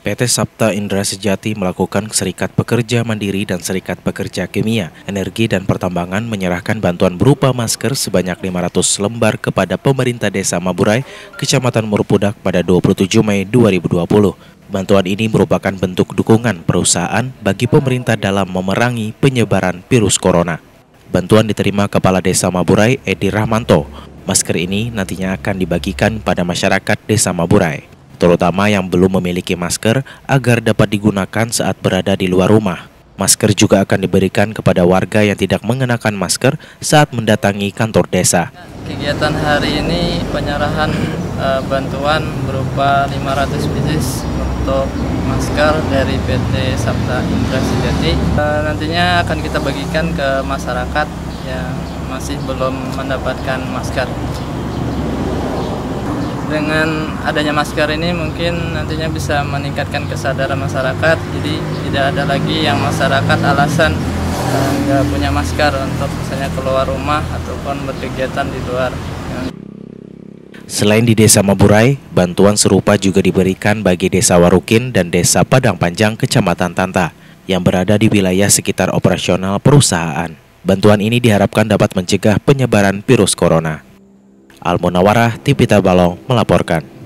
PT. Sapta Indra Sejati melakukan Serikat Pekerja Mandiri dan Serikat Pekerja Kimia, Energi dan Pertambangan menyerahkan bantuan berupa masker sebanyak 500 lembar kepada pemerintah Desa Maburai, Kecamatan Murupudak pada 27 Mei 2020. Bantuan ini merupakan bentuk dukungan perusahaan bagi pemerintah dalam memerangi penyebaran virus corona. Bantuan diterima Kepala Desa Maburai, Edi Rahmanto. Masker ini nantinya akan dibagikan pada masyarakat Desa Maburai, terutama yang belum memiliki masker agar dapat digunakan saat berada di luar rumah. Masker juga akan diberikan kepada warga yang tidak mengenakan masker saat mendatangi kantor desa. Kegiatan hari ini penyerahan bantuan berupa 500 pieces untuk masker dari PT. Sapta Indra Sejati. Nantinya akan kita bagikan ke masyarakat yang masih belum mendapatkan masker. Dengan adanya masker ini mungkin nantinya bisa meningkatkan kesadaran masyarakat, jadi tidak ada lagi yang masyarakat alasan nggak punya masker untuk misalnya keluar rumah ataupun berkegiatan di luar. Selain di Desa Maburai, bantuan serupa juga diberikan bagi Desa Warukin dan Desa Padang Panjang, Kecamatan Tanta, yang berada di wilayah sekitar operasional perusahaan. Bantuan ini diharapkan dapat mencegah penyebaran virus corona. Almunawarah, Tipita Balong melaporkan.